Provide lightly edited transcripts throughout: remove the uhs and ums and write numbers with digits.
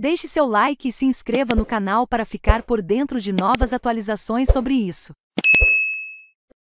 Deixe seu like e se inscreva no canal para ficar por dentro de novas atualizações sobre isso.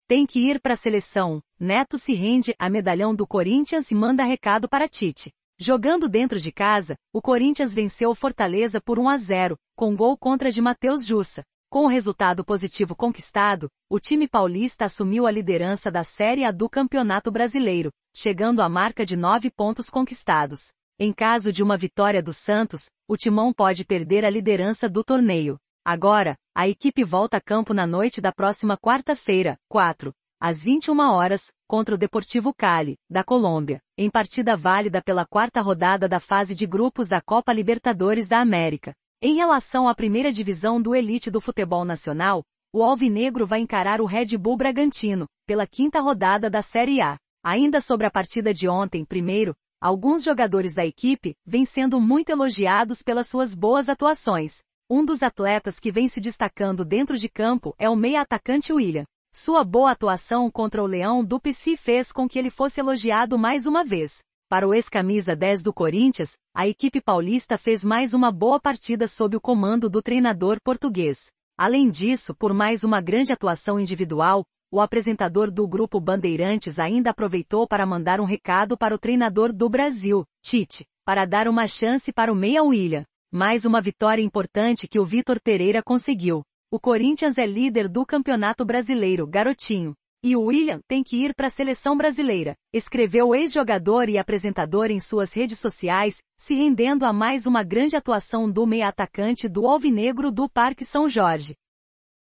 Tem que ir para a seleção. Neto se rende a medalhão do Corinthians e manda recado para Tite. Jogando dentro de casa, o Corinthians venceu o Fortaleza por 1-0, com gol contra de Matheus Jussa. Com o resultado positivo conquistado, o time paulista assumiu a liderança da Série A do Campeonato Brasileiro, chegando à marca de 9 pontos conquistados. Em caso de uma vitória do Santos, o Timão pode perder a liderança do torneio. Agora, a equipe volta a campo na noite da próxima quarta-feira, 4, às 21 horas, contra o Deportivo Cali, da Colômbia, em partida válida pela 4ª rodada da fase de grupos da Copa Libertadores da América. Em relação à primeira divisão do elite do futebol nacional, o Alvinegro vai encarar o Red Bull Bragantino, pela 5ª rodada da Série A. Ainda sobre a partida de ontem, primeiro, alguns jogadores da equipe vêm sendo muito elogiados pelas suas boas atuações. Um dos atletas que vem se destacando dentro de campo é o meia-atacante Willian. Sua boa atuação contra o Leão do Pici fez com que ele fosse elogiado mais uma vez. Para o ex-camisa 10 do Corinthians, a equipe paulista fez mais uma boa partida sob o comando do treinador português. Além disso, por mais uma grande atuação individual, o apresentador do grupo Bandeirantes ainda aproveitou para mandar um recado para o treinador do Brasil, Tite, para dar uma chance para o meia Willian. Mais uma vitória importante que o Vítor Pereira conseguiu. O Corinthians é líder do Campeonato Brasileiro, garotinho. E o Willian tem que ir para a Seleção Brasileira, escreveu o ex-jogador e apresentador em suas redes sociais, se rendendo a mais uma grande atuação do meia-atacante do Alvinegro do Parque São Jorge.